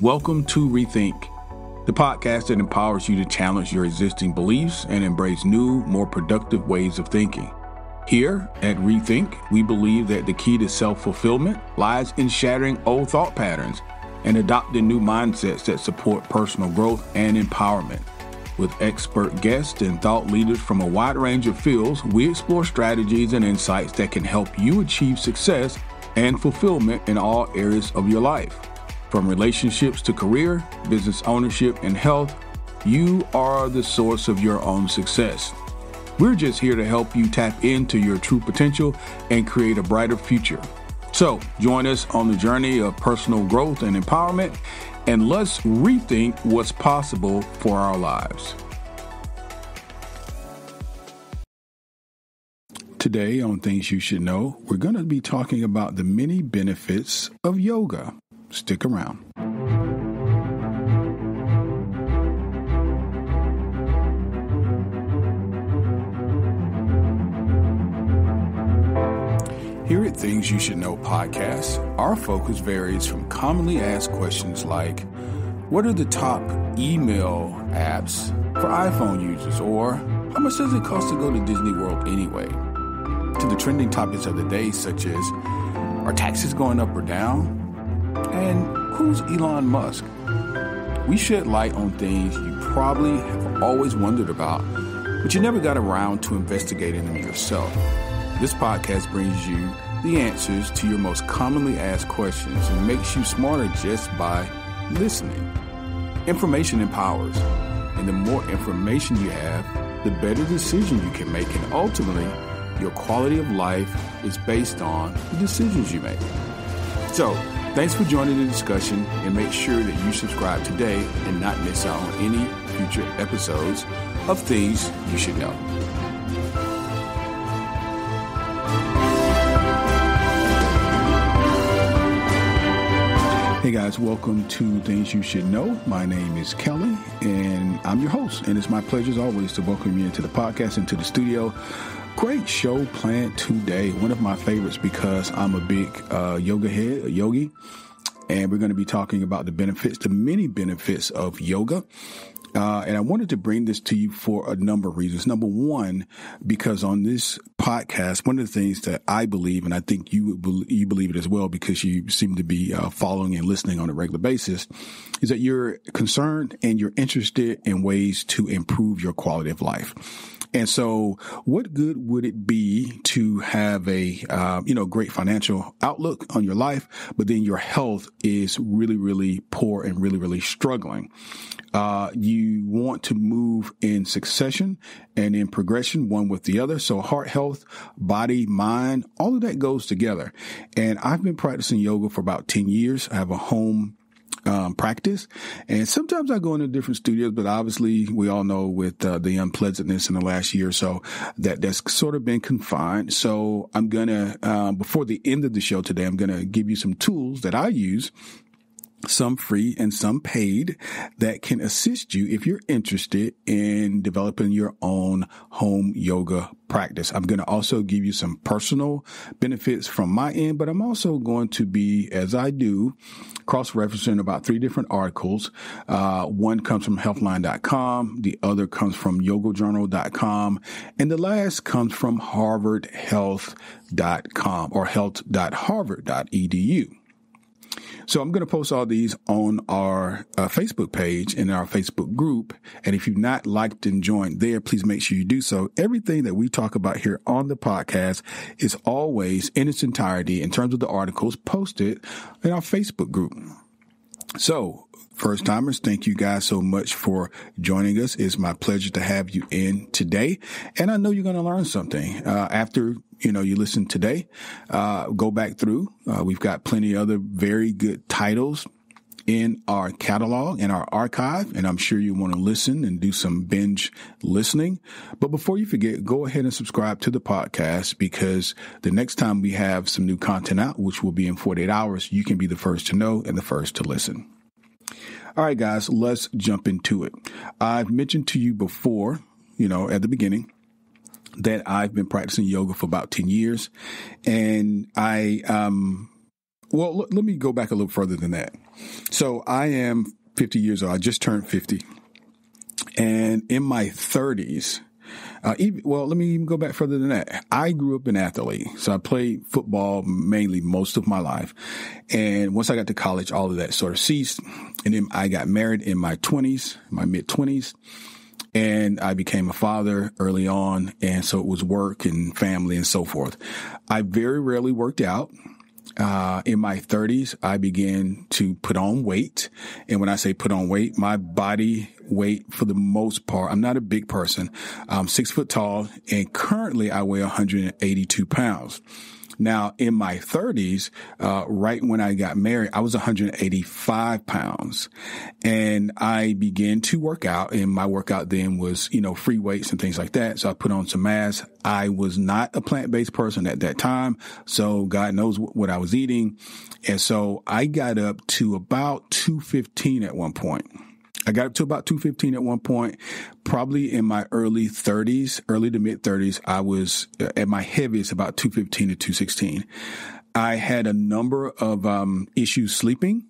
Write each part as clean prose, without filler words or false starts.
Welcome to Rethink, the podcast that empowers you to challenge your existing beliefs and embrace new, more productive ways of thinking. Here at Rethink, we believe that the key to self-fulfillment lies in shattering old thought patterns and adopting new mindsets that support personal growth and empowerment. With expert guests and thought leaders from a wide range of fields, we explore strategies and insights that can help you achieve success and fulfillment in all areas of your life. From relationships to career, business ownership, and health, you are the source of your own success. We're just here to help you tap into your true potential and create a brighter future. So join us on the journey of personal growth and empowerment, and let's rethink what's possible for our lives. Today on Things You Should Know, we're going to be talking about the many benefits of yoga. Stick around. Here at Things You Should Know podcast, our focus varies from commonly asked questions like, what are the top email apps for iPhone users? Or how much does it cost to go to Disney World anyway? To the trending topics of the day, such as, are taxes going up or down? And who's Elon Musk? We shed light on things you probably have always wondered about, but you never got around to investigating them yourself. This podcast brings you the answers to your most commonly asked questions and makes you smarter just by listening. Information empowers, and the more information you have, the better decision you can make, and ultimately, your quality of life is based on the decisions you make. So, thanks for joining the discussion, and make sure that you subscribe today and not miss out on any future episodes of Things You Should Know. Hey guys, welcome to Things You Should Know. My name is Kelly, and I'm your host, and it's my pleasure as always to welcome you into the podcast, into the studio. Great show planned today. One of my favorites because I'm a big yoga head, a yogi, and we're going to be talking about the benefits, the many benefits of yoga. And I wanted to bring this to you for a number of reasons. Number one, because on this podcast, one of the things that I believe, and I think you believe it as well because you seem to be following and listening on a regular basis, is that you're concerned and you're interested in ways to improve your quality of life. And so what good would it be to have a, great financial outlook on your life, but then your health is really, really poor and really, really struggling? You want to move in succession and in progression, one with the other. So heart health, body, mind, all of that goes together. And I've been practicing yoga for about 10 years. I have a home practice. And sometimes I go into different studios, but obviously we all know with the unpleasantness in the last year or so that that's sort of been confined. So I'm going to, before the end of the show today, I'm going to give you some tools that I use, some free and some paid, that can assist you if you're interested in developing your own home yoga practice. I'm going to also give you some personal benefits from my end, but I'm also going to be, as I do, cross-referencing about three different articles. One comes from Healthline.com, the other comes from YogaJournal.com, and the last comes from HarvardHealth.com or health.harvard.edu. So I'm going to post all these on our Facebook page and our Facebook group. And if you've not liked and joined there, please make sure you do so. Everything that we talk about here on the podcast is always in its entirety in terms of the articles posted in our Facebook group. So first timers, thank you guys so much for joining us. It's my pleasure to have you in today. And I know you're going to learn something after you listen today, go back through. We've got plenty of other very good titles in our catalog, in our archive, and I'm sure you want to listen and do some binge listening. But before you forget, go ahead and subscribe to the podcast, because the next time we have some new content out, which will be in 48 hours, you can be the first to know and the first to listen. All right, guys, let's jump into it. I've mentioned to you before, at the beginning, that I've been practicing yoga for about 10 years. And let me go back a little further than that. So I am 50 years old. I just turned 50. And in my 30s, let me even go back further than that. I grew up an athlete. So I played football mainly most of my life. And once I got to college, all of that sort of ceased. And then I got married in my 20s, my mid-20s. And I became a father early on. And so it was work and family and so forth. I very rarely worked out. In my 30s, I began to put on weight. And when I say put on weight, my body weight, for the most part, I'm not a big person. I'm 6 foot tall, and currently I weigh 182 pounds. Now, in my 30s, right when I got married, I was 185 pounds, and I began to work out, and my workout then was, free weights and things like that. So I put on some mass. I was not a plant-based person at that time, so God knows what I was eating. And so I got up to about 215 at one point. Probably in my early to mid 30s, I was at my heaviest about 215 to 216. I had a number of issues sleeping.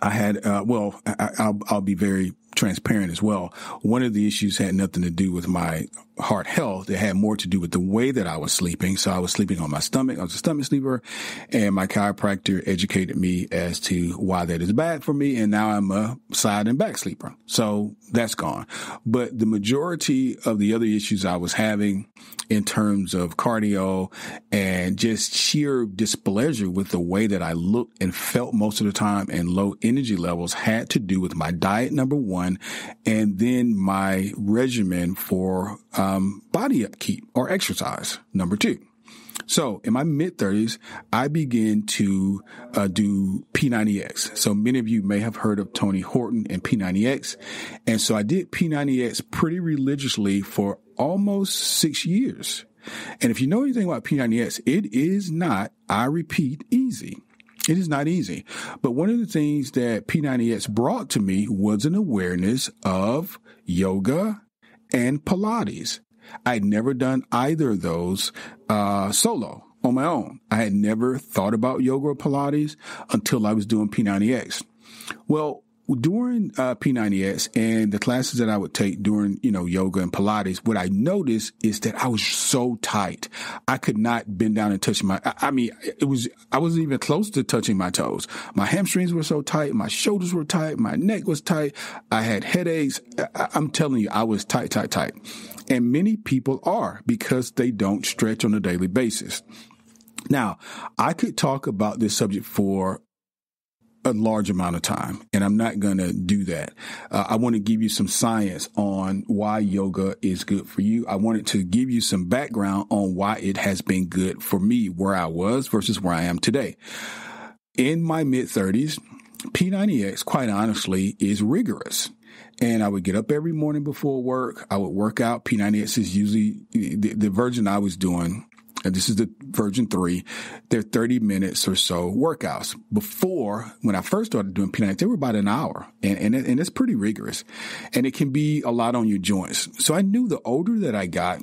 I had, I'll be very transparent as well. One of the issues had nothing to do with my heart health. It had more to do with the way that I was sleeping. So I was sleeping on my stomach. I was a stomach sleeper, and my chiropractor educated me as to why that is bad for me. And now I'm a side and back sleeper. So that's gone. But the majority of the other issues I was having in terms of cardio and just sheer displeasure with the way that I looked and felt most of the time and low energy levels had to do with my diet, number one, and then my regimen for body upkeep or exercise, number two. So in my mid-30s, I began to do P90X. So many of you may have heard of Tony Horton and P90X. And so I did P90X pretty religiously for almost 6 years. And if you know anything about P90X, it is not, I repeat, easy. It is not easy. But one of the things that P90X brought to me was an awareness of yoga and Pilates. I'd never done either of those solo on my own. I had never thought about yoga or Pilates until I was doing P90X. Well, during P90X and the classes that I would take during, yoga and Pilates, what I noticed is that I was so tight. I could not bend down and touch I wasn't even close to touching my toes. My hamstrings were so tight. My shoulders were tight. My neck was tight. I had headaches. I'm telling you, I was tight. And many people are because they don't stretch on a daily basis. Now, I could talk about this subject for a large amount of time, and I'm not going to do that. I want to give you some science on why yoga is good for you. I wanted to give you some background on why it has been good for me, where I was versus where I am today. In my mid-30s, P90X, quite honestly, is rigorous. And I would get up every morning before work. I would work out. P90X is usually the version I was doing. And this is the version 3. They're 30 minutes or so workouts. Before, when I first started doing P90X, they were about an hour. And it's pretty rigorous. And it can be a lot on your joints. So I knew the older that I got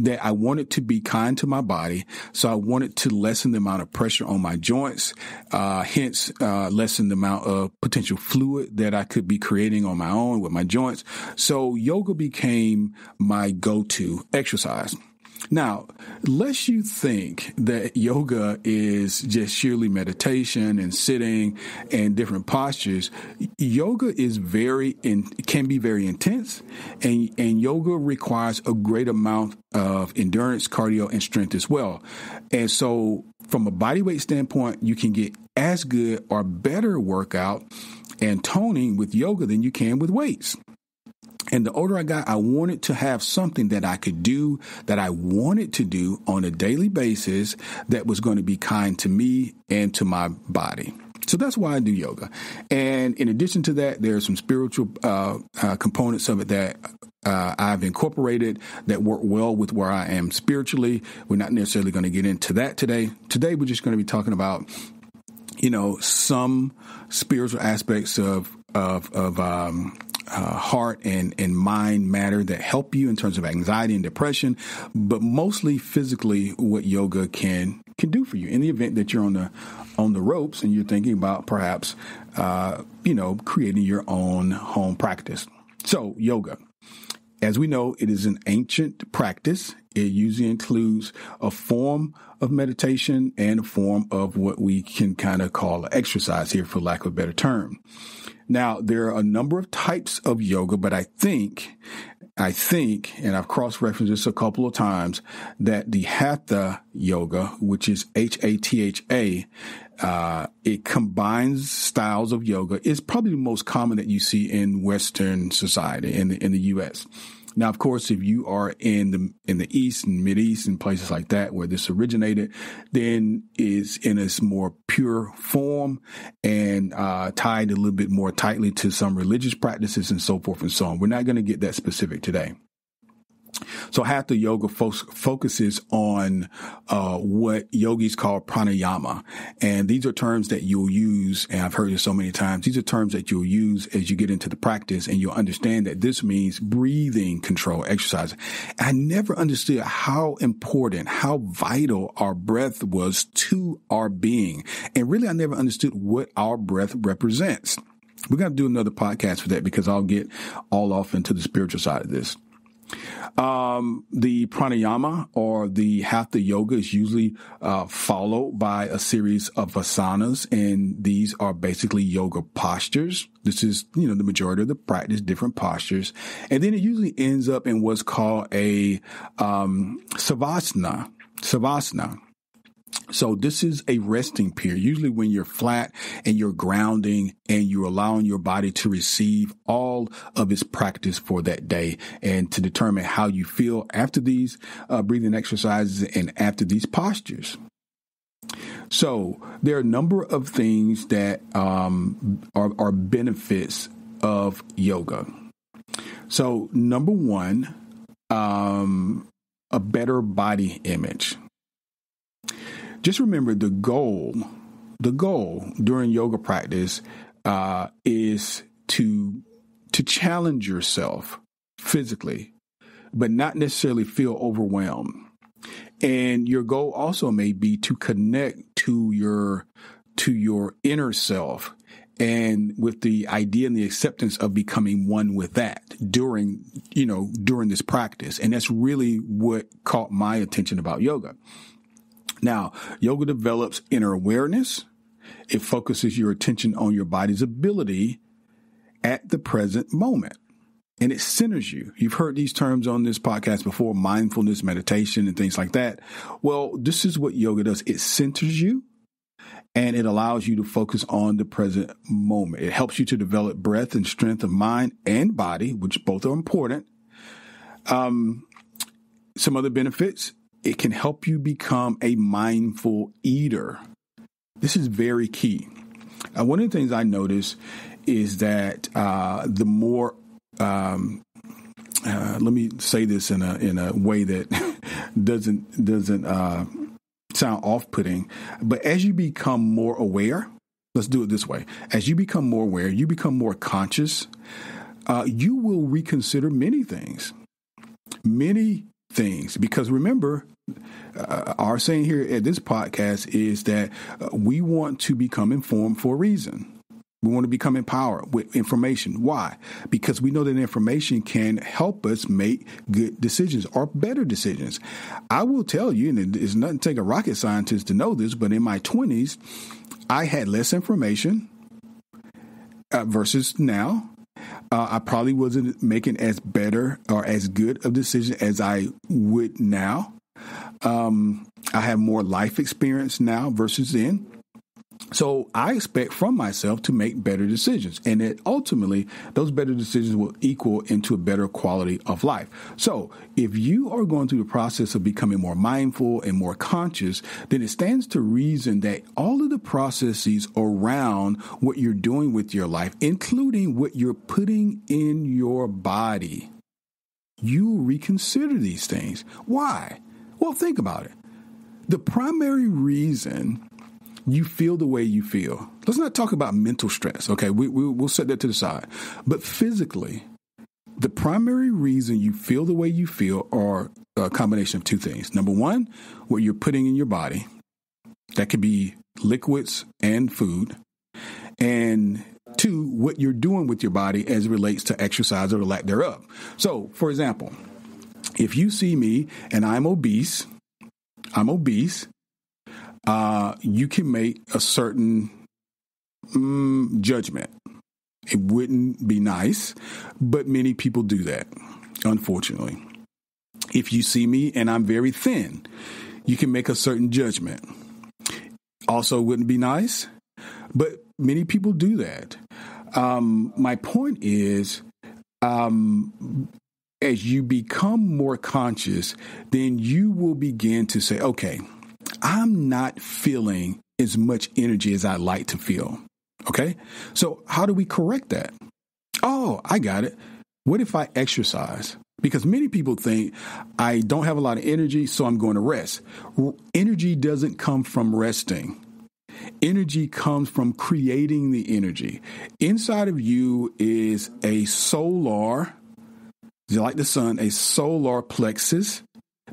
that I wanted to be kind to my body. So I wanted to lessen the amount of pressure on my joints, hence lessen the amount of potential fluid that I could be creating on my own with my joints. So yoga became my go-to exercise. Now, lest you think that yoga is just sheerly meditation and sitting and different postures, yoga is can be very intense, and yoga requires a great amount of endurance, cardio, and strength as well. And so from a bodyweight standpoint, you can get as good or better workout and toning with yoga than you can with weights. And the older I got, I wanted to have something that I could do, that I wanted to do on a daily basis that was going to be kind to me and to my body. So that's why I do yoga. And in addition to that, there are some spiritual components of it that I've incorporated that work well with where I am spiritually. We're not necessarily going to get into that today. Today, we're just going to be talking about, some spiritual aspects of heart and mind matter that help you in terms of anxiety and depression, but mostly physically what yoga can do for you in the event that you're on the ropes and you're thinking about perhaps, creating your own home practice. So yoga, as we know, it is an ancient practice. It usually includes a form of meditation and a form of what we can kind of call exercise here, for lack of a better term. Now, there are a number of types of yoga, but I think, and I've cross-referenced this a couple of times, that the Hatha yoga, which is Hatha, it combines styles of yoga, is probably the most common that you see in Western society, in the U.S. Now, of course, if you are in the East and Mideast and places like that where this originated, then is in its more pure form and tied a little bit more tightly to some religious practices and so forth and so on. We're not going to get that specific today. So Hatha yoga focuses on what yogis call pranayama. And these are terms that you'll use, and I've heard it so many times, these are terms that you'll use as you get into the practice, and you'll understand that this means breathing control exercise. I never understood how important, how vital our breath was to our being. And really, I never understood what our breath represents. We're going to do another podcast for that because I'll get all off into the spiritual side of this. The pranayama or the hatha yoga is usually followed by a series of asanas, and these are basically yoga postures. This is, the majority of the practice, different postures. And then it usually ends up in what's called a savasana. So this is a resting period, usually when you're flat and you're grounding and you're allowing your body to receive all of its practice for that day and to determine how you feel after these breathing exercises and after these postures. So there are a number of things that are benefits of yoga. So number one, a better body image. Just remember the goal during yoga practice is to challenge yourself physically, but not necessarily feel overwhelmed. And your goal also may be to connect to your inner self, and with the idea and the acceptance of becoming one with that during this practice. And that's really what caught my attention about yoga. Now, yoga develops inner awareness. It focuses your attention on your body's ability at the present moment, and it centers you. You've heard these terms on this podcast before, mindfulness, meditation, and things like that. Well, this is what yoga does. It centers you, and it allows you to focus on the present moment. It helps you to develop breadth and strength of mind and body, which both are important. Some other benefits. It can help you become a mindful eater. This is very key. One of the things I notice is that the more, let me say this in a way that doesn't sound off-putting, but as you become more aware, let's do it this way. As you become more aware, you become more conscious. You will reconsider many things, because remember. Our saying here at this podcast is that we want to become informed for a reason. We want to become empowered with information. Why? Because we know that information can help us make good decisions or better decisions. I will tell you, and it's nothing to take a rocket scientist to know this, but in my 20s, I had less information versus now. I probably wasn't making as better or as good of decision as I would now. I have more life experience now versus then. So I expect from myself to make better decisions, and that ultimately those better decisions will equal into a better quality of life. So if you are going through the process of becoming more mindful and more conscious, then it stands to reason that all of the processes around what you're doing with your life, including what you're putting in your body, you reconsider these things. Why? Well, think about it. The primary reason you feel the way you feel. Let's not talk about mental stress, okay? We'll set that to the side. But physically, the primary reason you feel the way you feel are a combination of two things. Number one, what you're putting in your body. That could be liquids and food. And two, what you're doing with your body as it relates to exercise or the lack thereof. So, for example, if you see me and I'm obese, you can make a certain judgment. It wouldn't be nice, but many people do that, unfortunately. If you see me and I'm very thin, you can make a certain judgment. Also wouldn't be nice, but many people do that. My point is, as you become more conscious, then you will begin to say, okay, I'm not feeling as much energy as I like to feel. Okay, so how do we correct that? Oh, I got it. What if I exercise? Because many people think I don't have a lot of energy, so I'm going to rest. Well, energy doesn't come from resting. Energy comes from creating the energy. Inside of you is a solar, like the sun, a solar plexus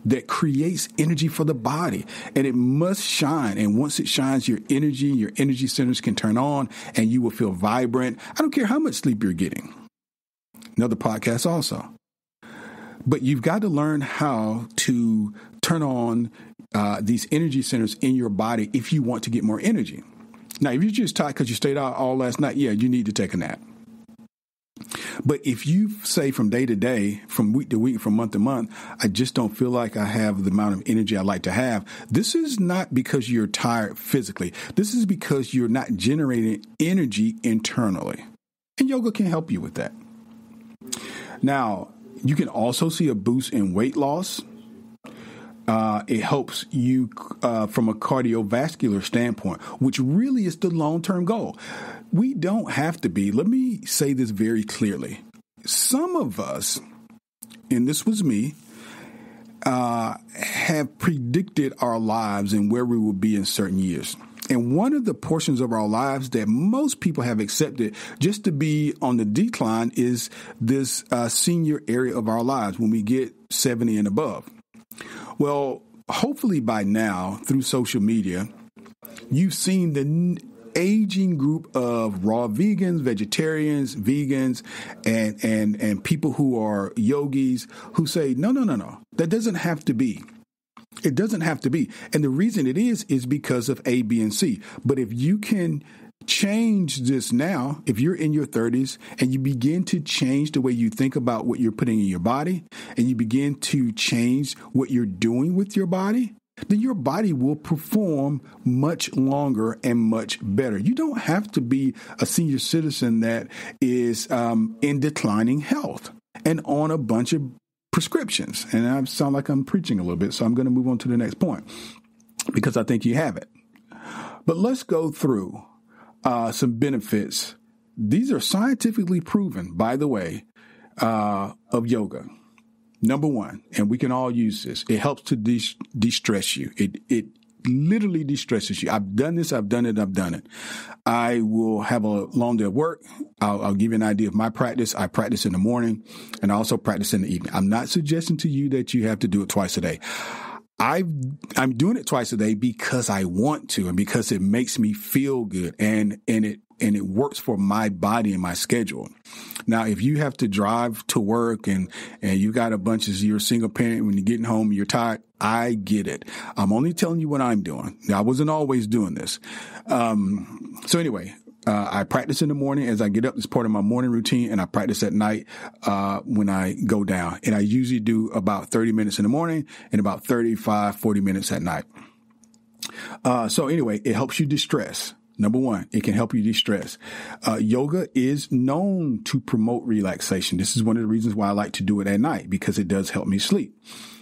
that creates energy for the body, and it must shine. And once it shines, your energy centers can turn on and you will feel vibrant. I don't care how much sleep you're getting. Another podcast also. But you've got to learn how to turn on these energy centers in your body if you want to get more energy. Now, if you're just tired because you stayed out all last night, yeah, you need to take a nap. But if you say from day to day, from week to week, from month to month, I just don't feel like I have the amount of energy I like to have. This is not because you're tired physically. This is because you're not generating energy internally. And yoga can help you with that. Now, you can also see a boost in weight loss. It helps you from a cardiovascular standpoint, which really is the long-term goal. We don't have to be, let me say this very clearly. Some of us, and this was me, have predicted our lives and where we will be in certain years. And one of the portions of our lives that most people have accepted just to be on the decline is this senior area of our lives when we get 70 and above. Well, hopefully by now, through social media, you've seen the aging group of raw vegans, vegetarians, vegans, and people who are yogis who say, no, that doesn't have to be. It doesn't have to be. And the reason it is because of A, B, and C. But if you can change this now, if you're in your 30s and you begin to change the way you think about what you're putting in your body, and you begin to change what you're doing with your body, then your body will perform much longer and much better. You don't have to be a senior citizen that is in declining health and on a bunch of prescriptions. And I sound like I'm preaching a little bit, so I'm going to move on to the next point because I think you have it. But let's go through some benefits. These are scientifically proven, by the way, of yoga. Number one, and we can all use this, it helps to de-stress you. It literally de-stresses you. I've done it. I will have a long day of work. I'll give you an idea of my practice. I practice in the morning and I also practice in the evening. I'm not suggesting to you that you have to do it twice a day. I'm doing it twice a day because I want to and because it makes me feel good and it works for my body and my schedule. Now, if you have to drive to work and you got a bunch of, you're a single parent, when you're getting home, you're tired, I get it. I'm only telling you what I'm doing. I wasn't always doing this. So anyway, I practice in the morning as I get up. It's part of my morning routine, and I practice at night when I go down. And I usually do about 30 minutes in the morning and about 35, 40 minutes at night. So anyway, it helps you de-stress. Number one, it can help you de-stress. Yoga is known to promote relaxation. This is one of the reasons why I like to do it at night, because it does help me sleep.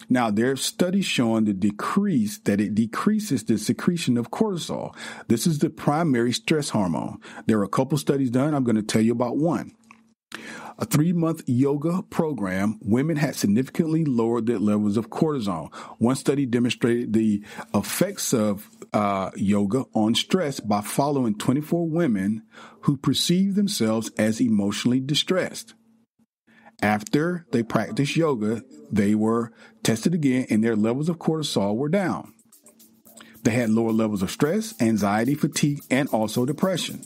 Now, there are studies showing that it decreases the secretion of cortisol. This is the primary stress hormone. There are a couple studies done. I'm going to tell you about one. A 3-month yoga program, women had significantly lowered their levels of cortisol. One study demonstrated the effects of yoga on stress by following 24 women who perceived themselves as emotionally distressed. After they practiced yoga, they were tested again and their levels of cortisol were down. They had lower levels of stress, anxiety, fatigue, and also depression.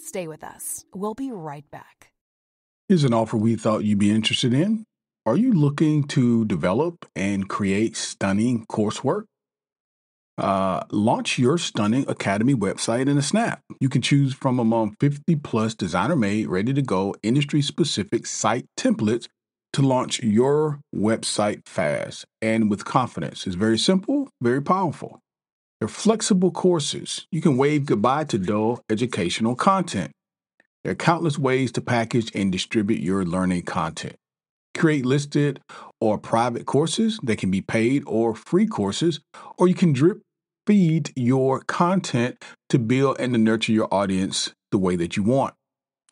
Stay with us. We'll be right back. Here's an offer we thought you'd be interested in. Are you looking to develop and create stunning coursework? Launch your Stunning Academy website in a snap. You can choose from among 50 plus designer-made, ready-to-go, industry-specific site templates to launch your website fast and with confidence. It's very simple, very powerful. They're flexible courses. You can wave goodbye to dull educational content. There are countless ways to package and distribute your learning content. Create listed or private courses. They can be paid or free courses, or you can drip feed your content to build and to nurture your audience the way that you want.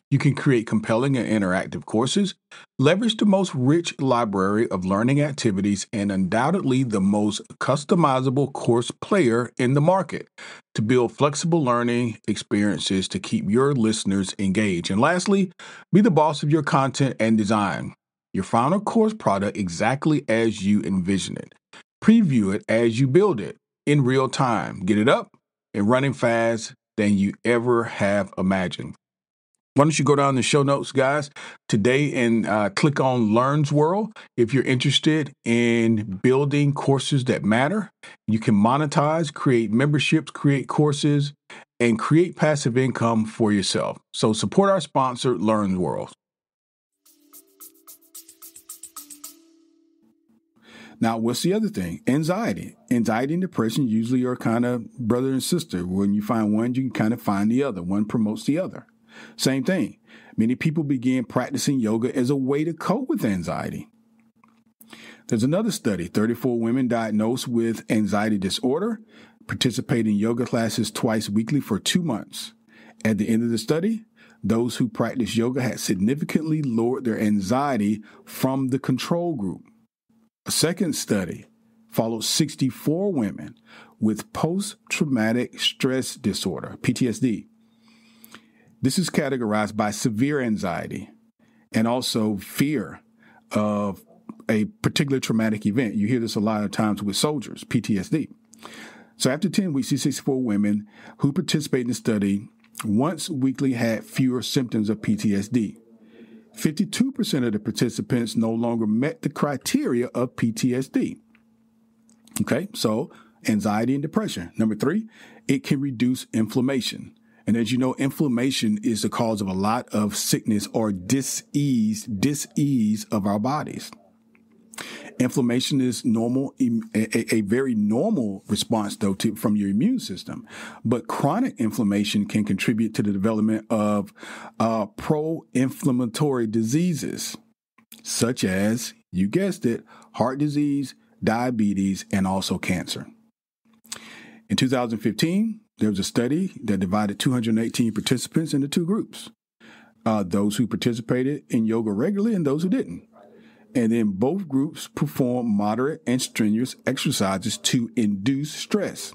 You can create compelling and interactive courses, leverage the most rich library of learning activities, and undoubtedly the most customizable course player in the market to build flexible learning experiences to keep your listeners engaged. And lastly, be the boss of your content and design your final course product exactly as you envision it. Preview it as you build it. In real time, get it up and running fast than you ever have imagined. Why don't you go down the show notes, guys, today and click on Learn's World. If you're interested in building courses that matter, you can monetize, create memberships, create courses, and create passive income for yourself. So support our sponsor, Learn's World. Now, what's the other thing? Anxiety. Anxiety and depression usually are kind of brother and sister. When you find one, you can kind of find the other. One promotes the other. Same thing. Many people begin practicing yoga as a way to cope with anxiety. There's another study. 34 women diagnosed with anxiety disorder participate in yoga classes twice weekly for 2 months. At the end of the study, those who practiced yoga had significantly lowered their anxiety from the control group. A second study followed 64 women with post-traumatic stress disorder, PTSD. This is categorized by severe anxiety and also fear of a particular traumatic event. You hear this a lot of times with soldiers, PTSD. So after 10 weeks, these 64 women who participated in the study once weekly had fewer symptoms of PTSD. 52% of the participants no longer met the criteria of PTSD. Okay, so anxiety and depression. Number 3, it can reduce inflammation. And as you know, inflammation is the cause of a lot of sickness or disease of our bodies. Inflammation is normal, a very normal response, though, from your immune system. But chronic inflammation can contribute to the development of pro-inflammatory diseases, such as, you guessed it, heart disease, diabetes, and also cancer. In 2015, there was a study that divided 218 participants into two groups, those who participated in yoga regularly and those who didn't. And then both groups perform moderate and strenuous exercises to induce stress.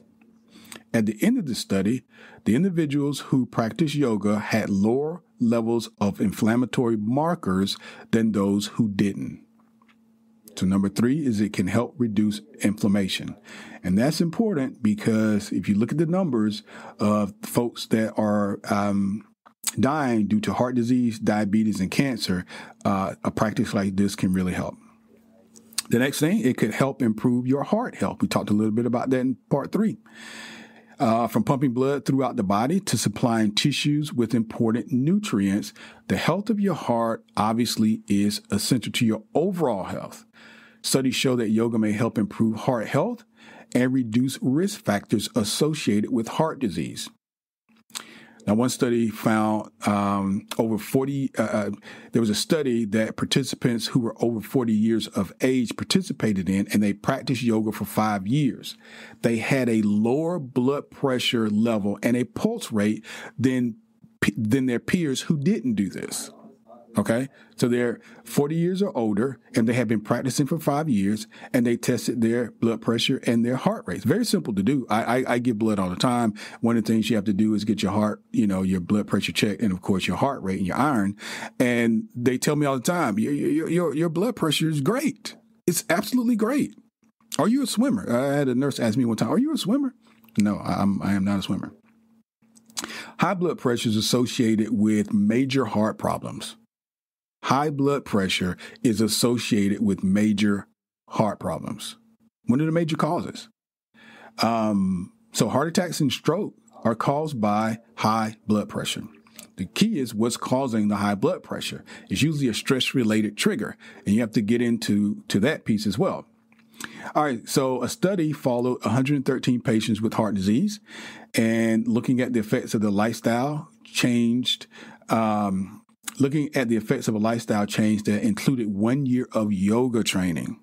At the end of the study, the individuals who practiced yoga had lower levels of inflammatory markers than those who didn't. So number 3 is it can help reduce inflammation. And that's important because if you look at the numbers of folks that are dying due to heart disease, diabetes, and cancer, a practice like this can really help. The next thing, it could help improve your heart health. We talked a little bit about that in part 3. From pumping blood throughout the body to supplying tissues with important nutrients, the health of your heart obviously is essential to your overall health. Studies show that yoga may help improve heart health and reduce risk factors associated with heart disease. Now, one study found there was a study that participants who were over 40 years of age participated in, and they practiced yoga for 5 years. They had a lower blood pressure level and a pulse rate than than their peers who didn't do this. Okay, so they're 40 years or older, and they have been practicing for 5 years, and they tested their blood pressure and their heart rates. Very simple to do. I give blood all the time. One of the things you have to do is get your heart, you know, your blood pressure checked, and of course your heart rate and your iron. And they tell me all the time, your blood pressure is great. It's absolutely great. Are you a swimmer? I had a nurse ask me one time, are you a swimmer? No, I am not a swimmer. High blood pressure is associated with major heart problems. High blood pressure is associated with major heart problems. One of the major causes. So heart attacks and stroke are caused by high blood pressure. The key is what's causing the high blood pressure. It's usually a stress-related trigger, and you have to get into that piece as well. All right, so a study followed 113 patients with heart disease and looking at the effects of the lifestyle changed. Looking at the effects of a lifestyle change that included 1 year of yoga training.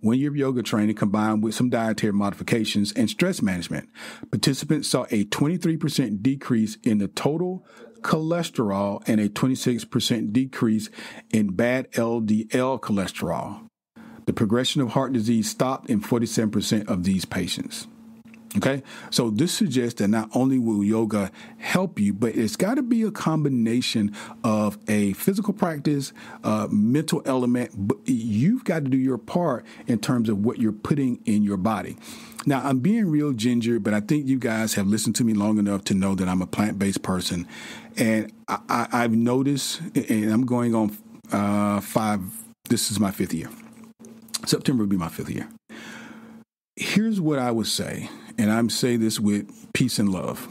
1 year of yoga training combined with some dietary modifications and stress management. Participants saw a 23% decrease in the total cholesterol and a 26% decrease in bad LDL cholesterol. The progression of heart disease stopped in 47% of these patients. Okay, so this suggests that not only will yoga help you, but it's got to be a combination of a physical practice, mental element. But you've got to do your part in terms of what you're putting in your body. Now, I'm being real ginger, but I think you guys have listened to me long enough to know that I'm a plant-based person. And I've noticed, and I'm going on this is my fifth year. September will be my fifth year. Here's what I would say. And I'm saying this with peace and love.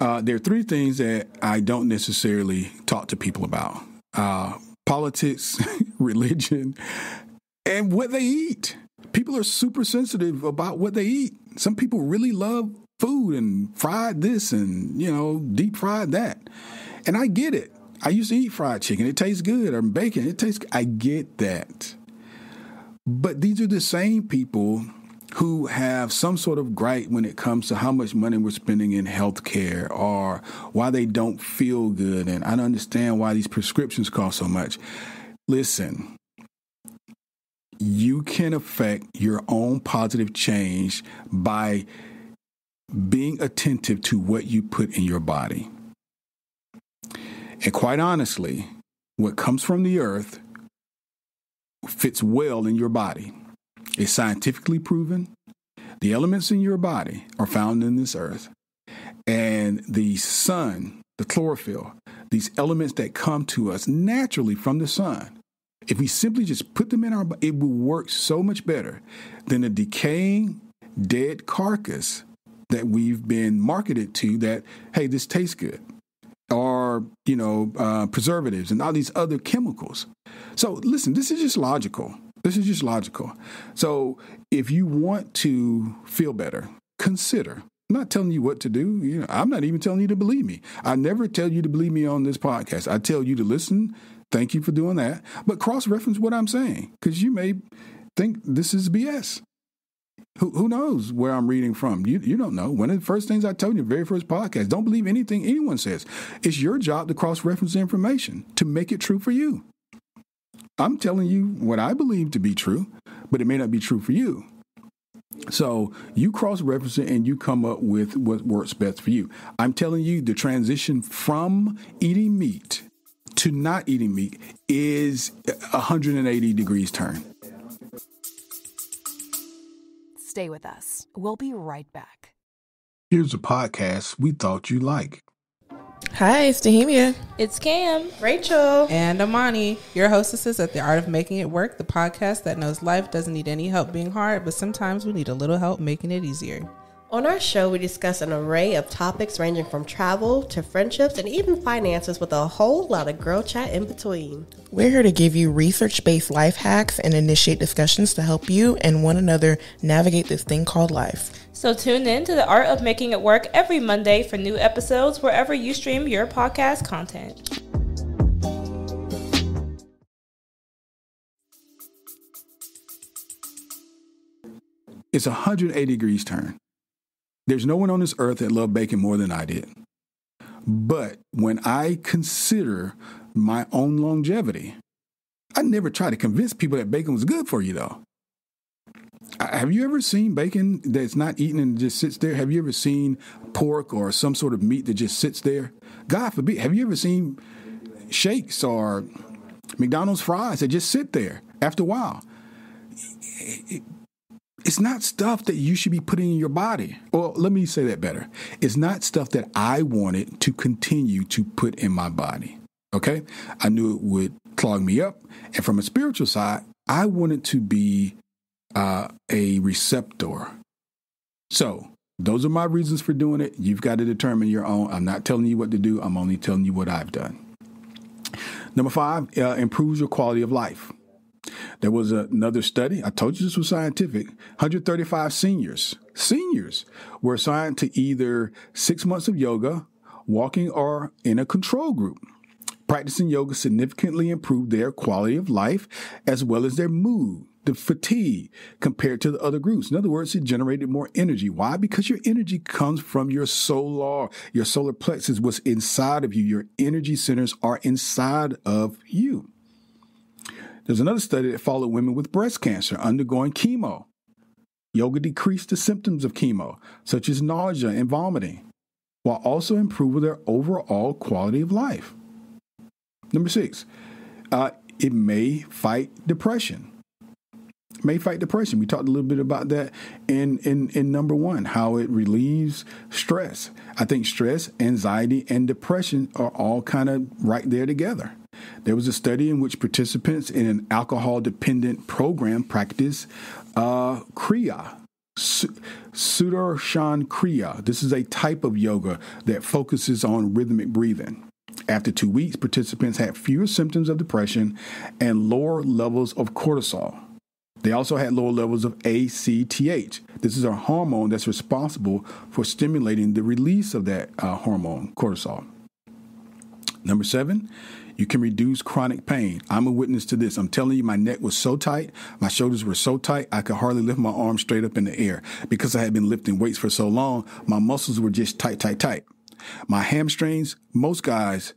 There are three things that I don't necessarily talk to people about. Politics, religion, and what they eat. People are super sensitive about what they eat. Some people really love food and fried this and, you know, deep fried that. And I get it. I used to eat fried chicken. It tastes good. Or bacon. It tastes good. I get that. But these are the same people who have some sort of gripe when it comes to how much money we're spending in healthcare or why they don't feel good. And I don't understand why these prescriptions cost so much. Listen, you can affect your own positive change by being attentive to what you put in your body. And quite honestly, what comes from the earth fits well in your body. It's scientifically proven. The elements in your body are found in this earth. And the sun, the chlorophyll, these elements that come to us naturally from the sun, if we simply just put them in our body, it will work so much better than a decaying, dead carcass that we've been marketed to that, hey, this tastes good. Or, you know, preservatives and all these other chemicals. So listen, this is just logical. This is just logical. So if you want to feel better, consider. I'm not telling you what to do. You know, I'm not even telling you to believe me. I never tell you to believe me on this podcast. I tell you to listen. Thank you for doing that. But cross-reference what I'm saying, because you may think this is BS. Who knows where I'm reading from? You don't know. One of the first things I told you in the very first podcast, don't believe anything anyone says. It's your job to cross-reference the information to make it true for you. I'm telling you what I believe to be true, but it may not be true for you. So you cross-reference it and you come up with what works best for you. I'm telling you the transition from eating meat to not eating meat is 180 degrees turn. Stay with us. We'll be right back. Here's a podcast we thought you'd like. Hi, it's Dehemia. It's Cam, Rachel, and Amani, your hostesses at The Art of Making It Work, the podcast that knows life doesn't need any help being hard, but sometimes we need a little help making it easier. On our show, we discuss an array of topics ranging from travel to friendships and even finances with a whole lot of girl chat in between. We're here to give you research-based life hacks and initiate discussions to help you and one another navigate this thing called life. So tune in to The Art of Making It Work every Monday for new episodes wherever you stream your podcast content. It's a 180 degrees turn. There's no one on this earth that loved bacon more than I did. But when I consider my own longevity, I never try to convince people that bacon was good for you, though. Have you ever seen bacon that's not eaten and just sits there? Have you ever seen pork or some sort of meat that just sits there? God forbid. Have you ever seen shakes or McDonald's fries that just sit there after a while? It's not stuff that you should be putting in your body. Well, let me say that better. It's not stuff that I wanted to continue to put in my body. Okay? I knew it would clog me up. And from a spiritual side, I wanted to be a receptor. So those are my reasons for doing it. You've got to determine your own. I'm not telling you what to do. I'm only telling you what I've done. Number five, improves your quality of life. There was another study. I told you this was scientific. 135 seniors were assigned to either 6 months of yoga, walking, or in a control group. Practicing yoga significantly improved their quality of life as well as their mood, the fatigue compared to the other groups. In other words, it generated more energy. Why? Because your energy comes from your solar plexus, what's inside of you. Your energy centers are inside of you. There's another study that followed women with breast cancer undergoing chemo. Yoga decreased the symptoms of chemo, such as nausea and vomiting, while also improving their overall quality of life. Number six, it may fight depression. We talked a little bit about that in number one, how it relieves stress. I think stress, anxiety, and depression are all kind of right there together. There was a study in which participants in an alcohol-dependent program practiced Kriya, Sudarshan Kriya. This is a type of yoga that focuses on rhythmic breathing. After 2 weeks, participants had fewer symptoms of depression and lower levels of cortisol. They also had lower levels of ACTH. This is a hormone that's responsible for stimulating the release of that hormone, cortisol. Number seven, you can reduce chronic pain. I'm a witness to this. I'm telling you, my neck was so tight. My shoulders were so tight. I could hardly lift my arms straight up in the air because I had been lifting weights for so long. My muscles were just tight. My hamstrings, most guys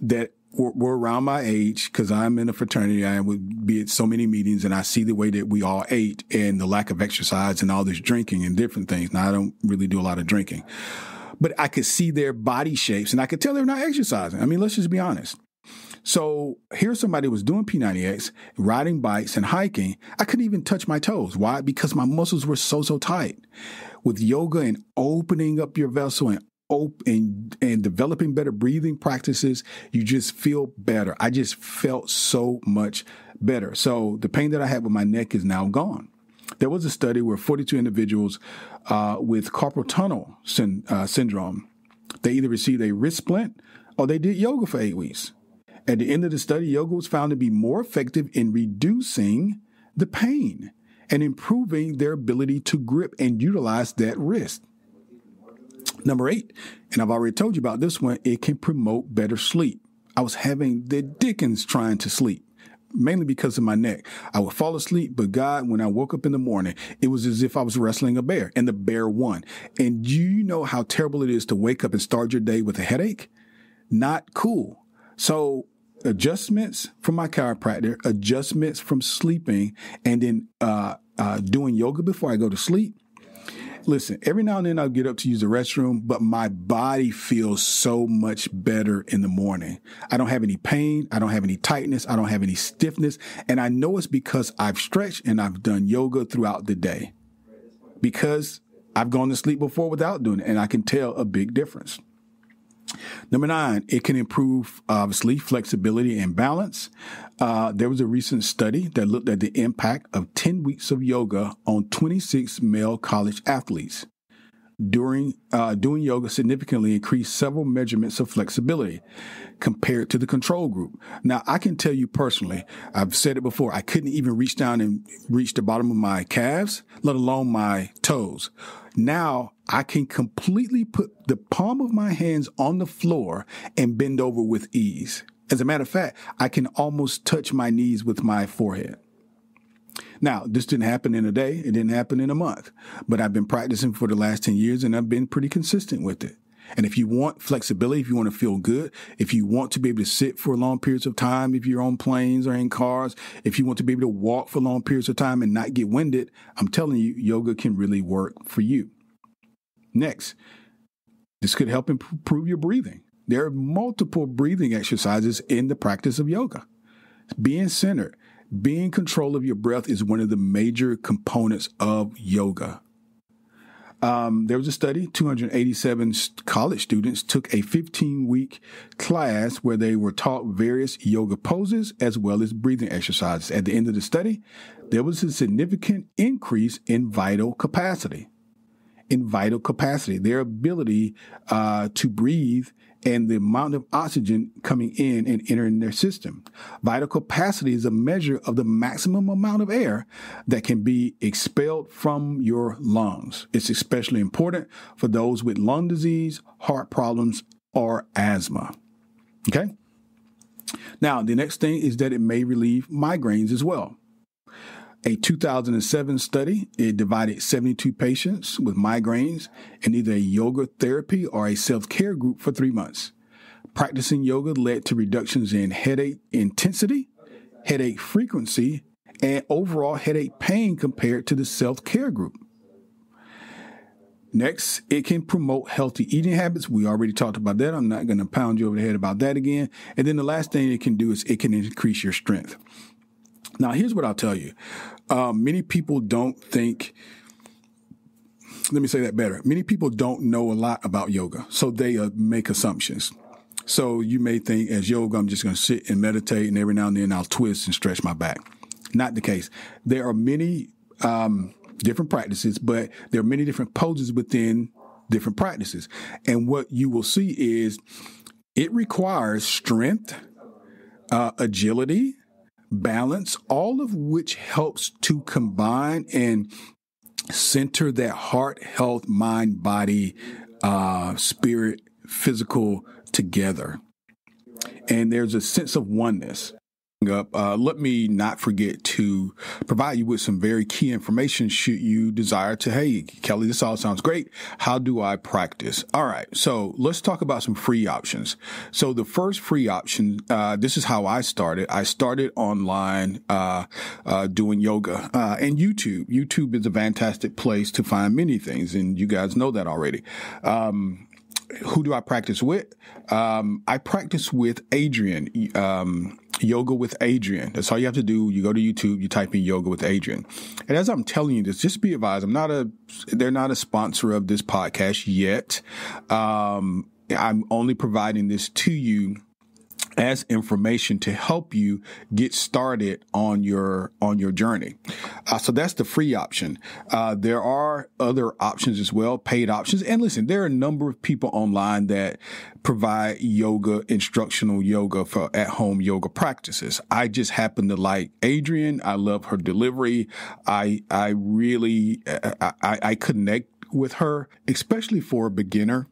that were around my age, because I'm in a fraternity, I would be at so many meetings, and I see the way that we all ate and the lack of exercise and all this drinking and different things. Now, I don't really do a lot of drinking, but I could see their body shapes and I could tell they're not exercising. I mean, let's just be honest. So here's somebody who was doing P90X, riding bikes and hiking. I couldn't even touch my toes. Why? Because my muscles were so tight. With yoga and opening up your vessel and and developing better breathing practices, you just feel better. I just felt so much better. So the pain that I had with my neck is now gone. There was a study where 42 individuals with carpal tunnel syndrome, they either received a wrist splint or they did yoga for 8 weeks. At the end of the study, yoga was found to be more effective in reducing the pain and improving their ability to grip and utilize that wrist. Number eight, and I've already told you about this one, it can promote better sleep. I was having the dickens trying to sleep, mainly because of my neck. I would fall asleep, but God, when I woke up in the morning, it was as if I was wrestling a bear, and the bear won. And you know how terrible it is to wake up and start your day with a headache? Not cool. So adjustments from my chiropractor, adjustments from sleeping, and then doing yoga before I go to sleep. Listen, every now and then I'll get up to use the restroom, but my body feels so much better in the morning. I don't have any pain. I don't have any tightness. I don't have any stiffness. And I know it's because I've stretched and I've done yoga throughout the day, because I've gone to sleep before without doing it, and I can tell a big difference. Number nine, it can improve, obviously, flexibility and balance. There was a recent study that looked at the impact of 10 weeks of yoga on 26 male college athletes. Doing yoga significantly increased several measurements of flexibility compared to the control group. Now, I can tell you personally, I've said it before, I couldn't even reach down and reach the bottom of my calves, let alone my toes. Now, I can completely put the palm of my hands on the floor and bend over with ease. As a matter of fact, I can almost touch my knees with my forehead. Now, this didn't happen in a day. It didn't happen in a month. But I've been practicing for the last 10 years, and I've been pretty consistent with it. And if you want flexibility, if you want to feel good, if you want to be able to sit for long periods of time, if you're on planes or in cars, if you want to be able to walk for long periods of time and not get winded, I'm telling you, yoga can really work for you. Next, this could help improve your breathing. There are multiple breathing exercises in the practice of yoga. Being centered, being in control of your breath is one of the major components of yoga. There was a study, 287 college students took a 15-week class where they were taught various yoga poses as well as breathing exercises. At the end of the study, there was a significant increase in vital capacity. Their ability to breathe and the amount of oxygen coming in and entering their system. Vital capacity is a measure of the maximum amount of air that can be expelled from your lungs. It's especially important for those with lung disease, heart problems, or asthma. Okay? Now, the next thing is that it may relieve migraines as well. A 2007 study, it divided 72 patients with migraines in either a yoga therapy or a self-care group for 3 months. Practicing yoga led to reductions in headache intensity, headache frequency, and overall headache pain compared to the self-care group. Next, it can promote healthy eating habits. We already talked about that. I'm not going to pound you over the head about that again. And then the last thing it can do is it can increase your strength. Now, here's what I'll tell you. Many people don't think, let me say that better. Many people don't know a lot about yoga, so they make assumptions. So you may think as yoga, I'm just going to sit and meditate, and every now and then I'll twist and stretch my back. Not the case. There are many different practices, but there are many different poses within different practices. And what you will see is it requires strength, agility, balance, all of which helps to combine and center that heart, health, mind, body, spirit, physical together. And there's a sense of oneness. Let me not forget to provide you with some very key information should you desire to, hey, Kelly, this all sounds great. How do I practice? All right. So let's talk about some free options. So the first free option, this is how I started. I started online doing yoga and YouTube. YouTube is a fantastic place to find many things, and you guys know that already. Who do I practice with? I practice with Adriene. Yoga with Adriene. That's all you have to do. You go to YouTube, you type in Yoga with Adriene. And as I'm telling you this, just be advised, they're not a sponsor of this podcast yet. I'm only providing this to you as information to help you get started on your journey. So that's the free option. There are other options as well, paid options. And listen, there are a number of people online that provide yoga, instructional yoga for at-home yoga practices. I just happen to like Adriene. I love her delivery. I really connect with her, especially for a beginner.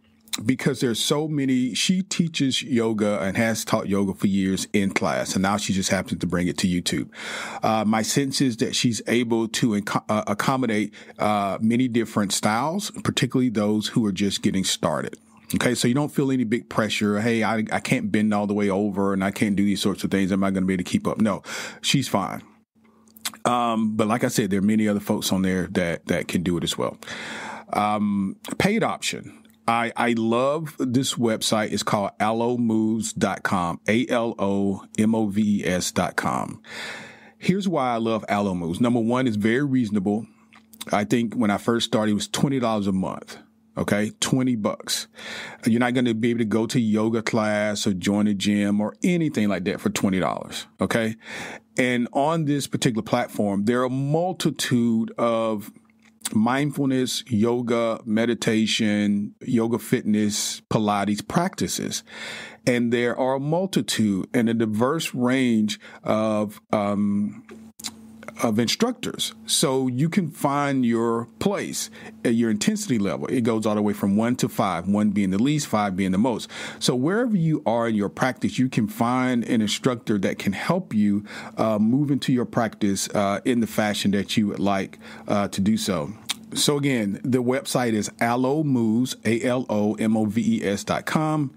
Because there's so many, she teaches yoga and has taught yoga for years in class, and now she just happens to bring it to YouTube. My sense is that she's able to accommodate many different styles, particularly those who are just getting started. Okay, so you don't feel any big pressure. Hey, I can't bend all the way over, and I can't do these sorts of things. Am I going to be able to keep up? No, she's fine. But like I said, there are many other folks on there that can do it as well. Paid option. I love this website. It's called AloMoves.com, ALOMOVES.com. Here's why I love AloMoves. Number one, it's very reasonable. I think when I first started, it was $20 a month. Okay, 20 bucks. You're not going to be able to go to yoga class or join a gym or anything like that for $20. Okay. And on this particular platform, there are a multitude of mindfulness, yoga, meditation, yoga fitness, Pilates practices. And there are a multitude and a diverse range of instructors. So you can find your place at your intensity level. It goes all the way from 1 to 5, 1 being the least, 5 being the most. So wherever you are in your practice, you can find an instructor that can help you move into your practice in the fashion that you would like to do so. So again, the website is AloMoves, ALOMOVES.com.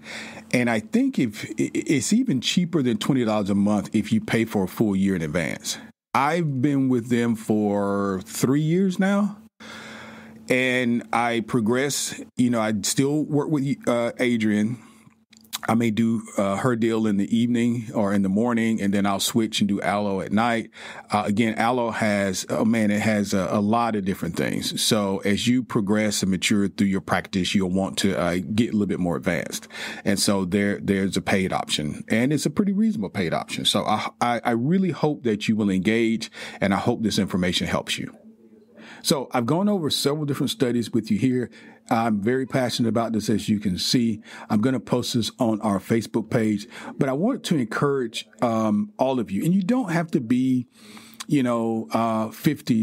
And I think if it's even cheaper than $20 a month if you pay for a full year in advance. I've been with them for 3 years now. And I progress, you know, I still work with Adrienne. I may do her deal in the evening or in the morning, and then I'll switch and do aloe at night. Again, aloe has, oh man, it has a lot of different things. So as you progress and mature through your practice, you'll want to get a little bit more advanced. And so there's a paid option, and it's a pretty reasonable paid option. So I really hope that you will engage, and I hope this information helps you. So I've gone over several different studies with you here. I'm very passionate about this, as you can see. I'm going to post this on our Facebook page, but I want to encourage all of you. And you don't have to be, 50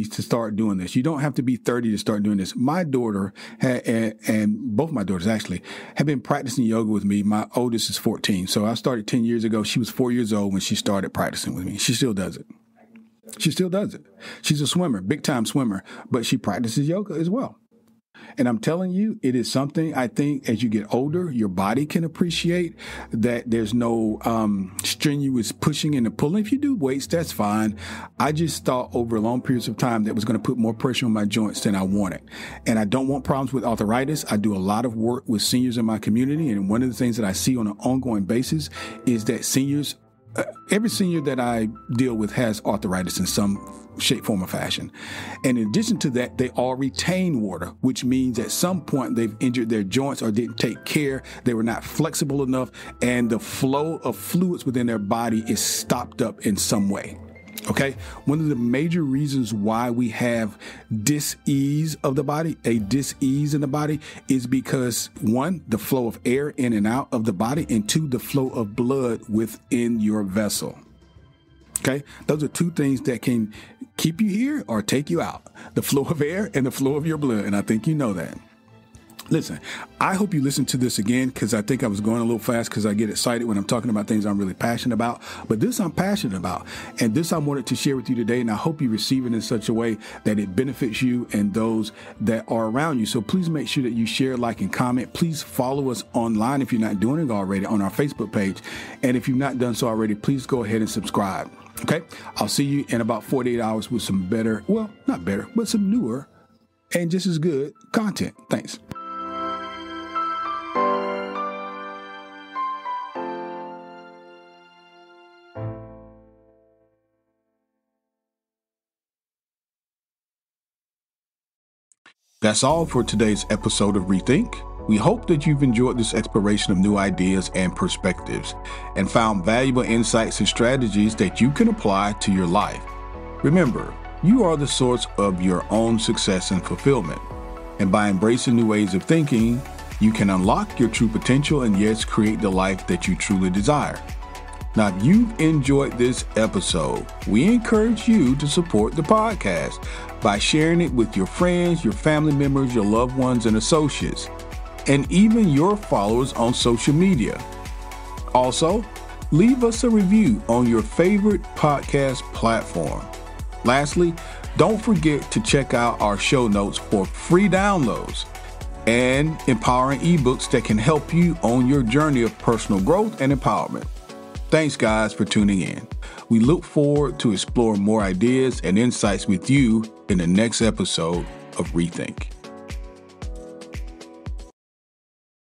to start doing this. You don't have to be 30 to start doing this. My daughter and both my daughters actually have been practicing yoga with me. My oldest is 14. So I started 10 years ago. She was 4 years old when she started practicing with me. She still does it. She still does it. She's a swimmer, big time swimmer, but she practices yoga as well. And I'm telling you, it is something I think as you get older, your body can appreciate that there's no strenuous pushing and pulling. If you do weights, that's fine. I just thought over long periods of time that was going to put more pressure on my joints than I wanted. And I don't want problems with arthritis. I do a lot of work with seniors in my community. And one of the things that I see on an ongoing basis is that seniors, every senior that I deal with has arthritis in some shape, form, or fashion. And in addition to that, they all retain water, which means at some point they've injured their joints or didn't take care. They were not flexible enough, and the flow of fluids within their body is stopped up in some way. Okay. One of the major reasons why we have dis-ease of the body, a dis-ease in the body, is because one, the flow of air in and out of the body, and two, the flow of blood within your vessel. Okay. Those are two things that can keep you here or take you out: the flow of air and the flow of your blood. And I think you know that. Listen, I hope you listen to this again, because I think I was going a little fast because I get excited when I'm talking about things I'm really passionate about. But this I'm passionate about, and this I wanted to share with you today. And I hope you receive it in such a way that it benefits you and those that are around you. So please make sure that you share, like, and comment. Please follow us online if you're not doing it already on our Facebook page. And if you've not done so already, please go ahead and subscribe. Okay, I'll see you in about 48 hours with some better, well, not better, but some newer and just as good content. Thanks. That's all for today's episode of Rethink. We hope that you've enjoyed this exploration of new ideas and perspectives, and found valuable insights and strategies that you can apply to your life. Remember, you are the source of your own success and fulfillment. And by embracing new ways of thinking, you can unlock your true potential and, yes, create the life that you truly desire. Now, if you've enjoyed this episode, we encourage you to support the podcast by sharing it with your friends, your family members, your loved ones and associates, and even your followers on social media. Also, leave us a review on your favorite podcast platform. Lastly, don't forget to check out our show notes for free downloads and empowering ebooks that can help you on your journey of personal growth and empowerment. Thanks, guys, for tuning in. We look forward to exploring more ideas and insights with you in the next episode of Rethink.